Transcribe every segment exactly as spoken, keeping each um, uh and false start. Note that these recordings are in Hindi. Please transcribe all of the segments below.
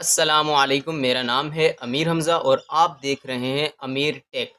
अस्सलामुअलैकुम, मेरा नाम है अमीर हमज़ा और आप देख रहे हैं अमीर टेक।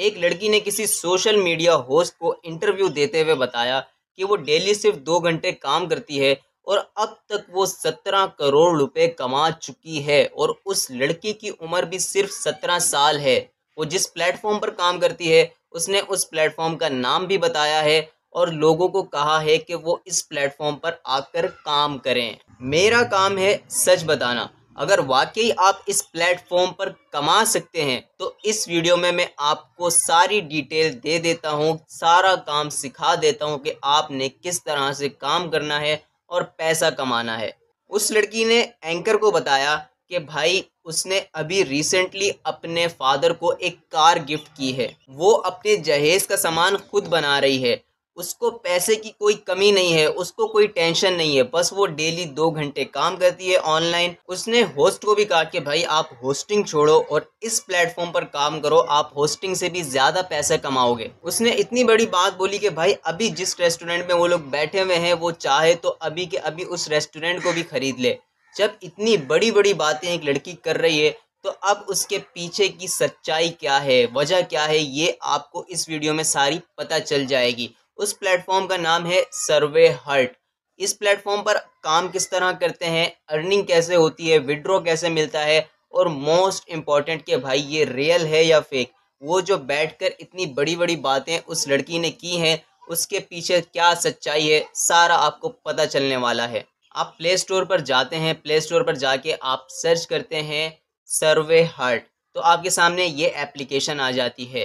एक लड़की ने किसी सोशल मीडिया होस्ट को इंटरव्यू देते हुए बताया कि वो डेली सिर्फ दो घंटे काम करती है और अब तक वो सत्रह करोड़ रुपए कमा चुकी है और उस लड़की की उम्र भी सिर्फ सत्रह साल है। वो जिस प्लेटफॉर्म पर काम करती है उसने उस प्लेटफॉर्म का नाम भी बताया है और लोगों को कहा है कि वो इस प्लेटफॉर्म पर आकर काम करें। मेरा काम है सच बताना। अगर वाकई आप इस प्लेटफॉर्म पर कमा सकते हैं तो इस वीडियो में मैं आपको सारी डिटेल दे देता हूँ, सारा काम सिखा देता हूँ कि आपने किस तरह से काम करना है और पैसा कमाना है। उस लड़की ने एंकर को बताया कि भाई उसने अभी रिसेंटली अपने फादर को एक कार गिफ्ट की है, वो अपने जहेज़ का सामान खुद बना रही है, उसको पैसे की कोई कमी नहीं है, उसको कोई टेंशन नहीं है, बस वो डेली दो घंटे काम करती है ऑनलाइन। उसने होस्ट को भी कहा कि भाई आप होस्टिंग छोड़ो और इस प्लेटफॉर्म पर काम करो, आप होस्टिंग से भी ज़्यादा पैसे कमाओगे। उसने इतनी बड़ी बात बोली कि भाई अभी जिस रेस्टोरेंट में वो लोग बैठे हुए हैं वो चाहे तो अभी के अभी उस रेस्टोरेंट को भी खरीद ले। जब इतनी बड़ी बड़ी बातें एक लड़की कर रही है तो अब उसके पीछे की सच्चाई क्या है, वजह क्या है, ये आपको इस वीडियो में सारी पता चल जाएगी। उस प्लेटफॉर्म का नाम है सर्वे हर्ट। इस प्लेटफॉर्म पर काम किस तरह करते हैं, अर्निंग कैसे होती है, विड्रॉ कैसे मिलता है और मोस्ट इम्पॉर्टेंट कि भाई ये रियल है या फेक। वो जो बैठकर इतनी बड़ी बड़ी बातें उस लड़की ने की हैं उसके पीछे क्या सच्चाई है सारा आपको पता चलने वाला है। आप प्ले स्टोर पर जाते हैं, प्ले स्टोर पर जाके आप सर्च करते हैं सर्वे हर्ट तो आपके सामने ये एप्लीकेशन आ जाती है।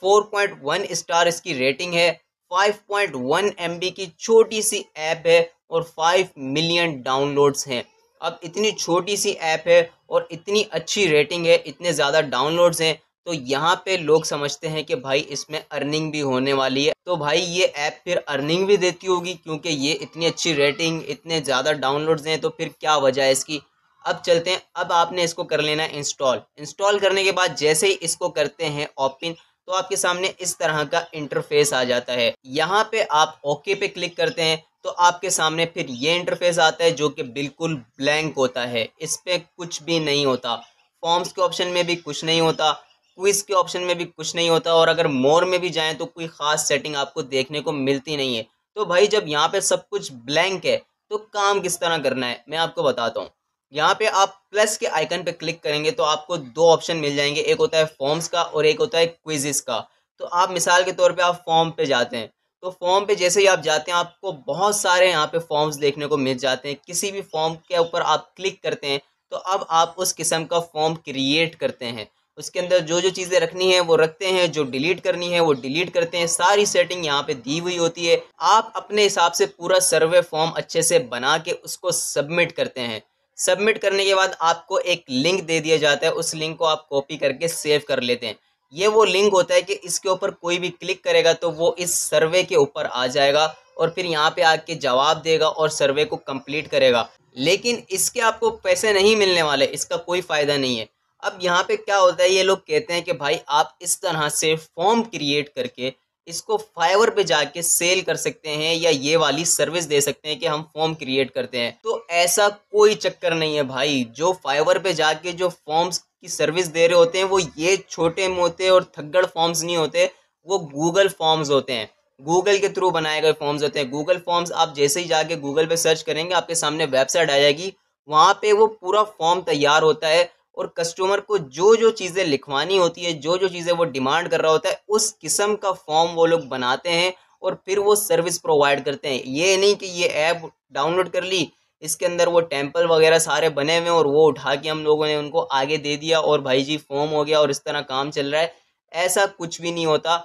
फोर पॉइंट वन स्टार इसकी रेटिंग है, five point one M B की छोटी सी ऐप है और फाइव मिलियन डाउनलोड्स हैं। अब इतनी छोटी सी ऐप है और इतनी अच्छी रेटिंग है, इतने ज़्यादा डाउनलोड्स हैं तो यहाँ पे लोग समझते हैं कि भाई इसमें अर्निंग भी होने वाली है। तो भाई ये ऐप फिर अर्निंग भी देती होगी क्योंकि ये इतनी अच्छी रेटिंग, इतने ज़्यादा डाउनलोड्स हैं, तो फिर क्या वजह है इसकी। अब चलते हैं, अब आपने इसको कर लेना है इंस्टॉल। इंस्टॉल करने के बाद जैसे ही इसको करते हैं ओपन तो आपके सामने इस तरह का इंटरफेस आ जाता है। यहाँ पे आप ओके पे क्लिक करते हैं तो आपके सामने फिर ये इंटरफेस आता है जो कि बिल्कुल ब्लैंक होता है, इस पे कुछ भी नहीं होता। फॉर्म्स के ऑप्शन में भी कुछ नहीं होता, क्विज के ऑप्शन में भी कुछ नहीं होता और अगर मोर में भी जाएं तो कोई ख़ास सेटिंग आपको देखने को मिलती नहीं है। तो भाई जब यहाँ पर सब कुछ ब्लैंक है तो काम किस तरह करना है मैं आपको बताता हूँ। यहाँ पे आप प्लस के आइकन पे क्लिक करेंगे तो आपको दो ऑप्शन मिल जाएंगे, एक होता है फॉर्म्स का और एक होता है क्विज़ेस का। तो आप मिसाल के तौर पे आप फॉर्म पे जाते हैं तो फॉर्म पे जैसे ही आप जाते हैं आपको बहुत सारे यहाँ पे फॉर्म्स देखने को मिल जाते हैं। किसी भी फॉर्म के ऊपर आप क्लिक करते हैं तो अब आप उस किस्म का फॉर्म क्रिएट करते हैं, उसके अंदर जो जो चीज़ें रखनी है वो रखते हैं, जो डिलीट करनी है वो डिलीट करते हैं, सारी सेटिंग यहाँ पे दी हुई होती है। आप अपने हिसाब से पूरा सर्वे फॉर्म अच्छे से बना के उसको सबमिट करते हैं। सबमिट करने के बाद आपको एक लिंक दे दिया जाता है, उस लिंक को आप कॉपी करके सेव कर लेते हैं। ये वो लिंक होता है कि इसके ऊपर कोई भी क्लिक करेगा तो वो इस सर्वे के ऊपर आ जाएगा और फिर यहाँ पे आके जवाब देगा और सर्वे को कंप्लीट करेगा, लेकिन इसके आपको पैसे नहीं मिलने वाले, इसका कोई फ़ायदा नहीं है। अब यहाँ पे क्या होता है, ये लोग कहते हैं कि भाई आप इस तरह से फॉर्म क्रिएट करके इसको फाइवर पे जाके सेल कर सकते हैं या ये वाली सर्विस दे सकते हैं कि हम फॉर्म क्रिएट करते हैं। तो ऐसा कोई चक्कर नहीं है भाई, जो फाइवर पे जाके जो फॉर्म्स की सर्विस दे रहे होते हैं वो ये छोटे मोटे और थग्गड़ फॉर्म्स नहीं होते, वो गूगल फॉर्म्स होते हैं, गूगल के थ्रू बनाए गए फॉर्म्स होते हैं। गूगल फॉर्म्स आप जैसे ही जाके गूगल पर सर्च करेंगे आपके सामने वेबसाइट आ जाएगी, वहाँ पर वो पूरा फॉर्म तैयार होता है और कस्टमर को जो जो चीज़ें लिखवानी होती है, जो जो चीज़ें वो डिमांड कर रहा होता है, उस किस्म का फॉर्म वो लोग बनाते हैं और फिर वो सर्विस प्रोवाइड करते हैं। ये नहीं कि ये ऐप डाउनलोड कर ली, इसके अंदर वो टेम्पल वगैरह सारे बने हुए हैं और वो उठा के हम लोगों ने उनको आगे दे दिया और भाई जी फॉर्म हो गया और इस तरह काम चल रहा है, ऐसा कुछ भी नहीं होता।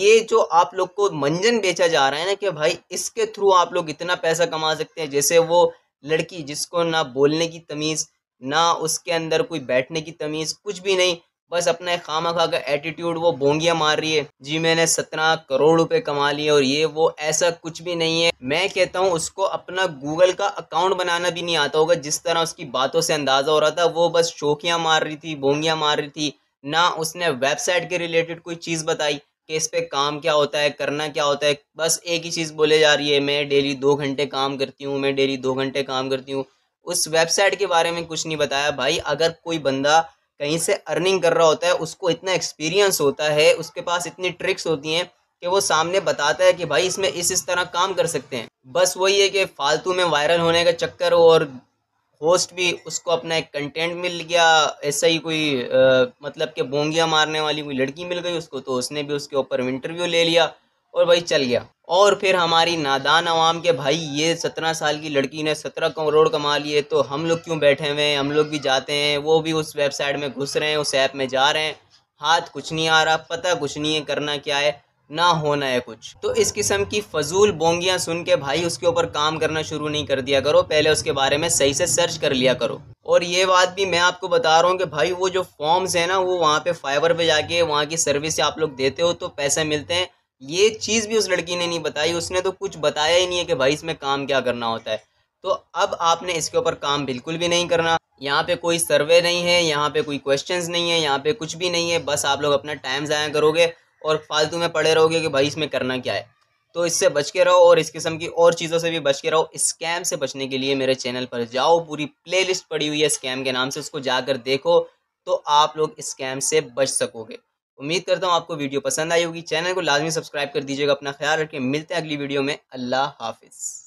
ये जो आप लोग को मंजन बेचा जा रहा है ना कि भाई इसके थ्रू आप लोग इतना पैसा कमा सकते हैं, जैसे वो लड़की जिसको ना बोलने की तमीज़ ना उसके अंदर कोई बैठने की तमीज़, कुछ भी नहीं, बस अपना एक खामा खा का एटीट्यूड, वो बोंगियाँ मार रही है जी मैंने सत्रह करोड़ रुपए कमा लिए और ये वो, ऐसा कुछ भी नहीं है। मैं कहता हूँ उसको अपना गूगल का अकाउंट बनाना भी नहीं आता होगा, जिस तरह उसकी बातों से अंदाज़ा हो रहा था वो बस शोकियाँ मार रही थी, बोंगियाँ मार रही थी, ना उसने वेबसाइट के रिलेटेड कोई चीज़ बताई कि इस पर काम क्या होता है, करना क्या होता है, बस एक ही चीज़ बोले जा रही है मैं डेली दो घंटे काम करती हूँ, मैं डेली दो घंटे काम करती हूँ। उस वेबसाइट के बारे में कुछ नहीं बताया। भाई अगर कोई बंदा कहीं से अर्निंग कर रहा होता है, उसको इतना एक्सपीरियंस होता है, उसके पास इतनी ट्रिक्स होती हैं कि वो सामने बताता है कि भाई इसमें इस इस तरह काम कर सकते हैं। बस वही है कि फालतू में वायरल होने का चक्कर, और होस्ट भी उसको अपना एक कंटेंट मिल गया, ऐसा ही कोई आ, मतलब कि बोंगिया मारने वाली कोई लड़की मिल गई उसको, तो उसने भी उसके ऊपर इंटरव्यू ले लिया और भाई चल गया। और फिर हमारी नादान आवाम के भाई ये सत्रह साल की लड़की ने सत्रह करोड़ कमा लिए, तो हम लोग क्यों बैठे हुए हैं, हम लोग भी जाते हैं, वो भी उस वेबसाइट में घुस रहे हैं, उस ऐप में जा रहे हैं, हाथ कुछ नहीं आ रहा, पता कुछ नहीं है करना क्या है, ना होना है कुछ। तो इस किस्म की फजूल बोंगियाँ सुन के भाई उसके ऊपर काम करना शुरू नहीं कर दिया करो, पहले उसके बारे में सही से सर्च कर लिया करो। और ये बात भी मैं आपको बता रहा हूँ कि भाई वो जो फॉर्म्स हैं ना, वो वहाँ पे फाइवर पे जाके वहाँ की सर्विस आप लोग देते हो तो पैसे मिलते हैं, ये चीज़ भी उस लड़की ने नहीं बताई। उसने तो कुछ बताया ही नहीं है कि भाई इसमें काम क्या करना होता है। तो अब आपने इसके ऊपर काम बिल्कुल भी नहीं करना। यहाँ पे कोई सर्वे नहीं है, यहाँ पे कोई क्वेश्चंस नहीं है, यहाँ पे कुछ भी नहीं है, बस आप लोग अपना टाइम ज़ाया करोगे और फालतू में पड़े रहोगे कि भाई इसमें करना क्या है। तो इससे बच के रहो और इस किस्म की और चीज़ों से भी बच के रहो। स्कैम से बचने के लिए मेरे चैनल पर जाओ, पूरी प्लेलिस्ट पड़ी हुई है स्कैम के नाम से, उसको जाकर देखो तो आप लोग स्कैम से बच सकोगे। उम्मीद करता हूँ आपको वीडियो पसंद आई होगी। चैनल को लाजमी सब्सक्राइब कर दीजिएगा। अपना ख्याल रखें, मिलते हैं अगली वीडियो में। अल्लाह हाफिज़।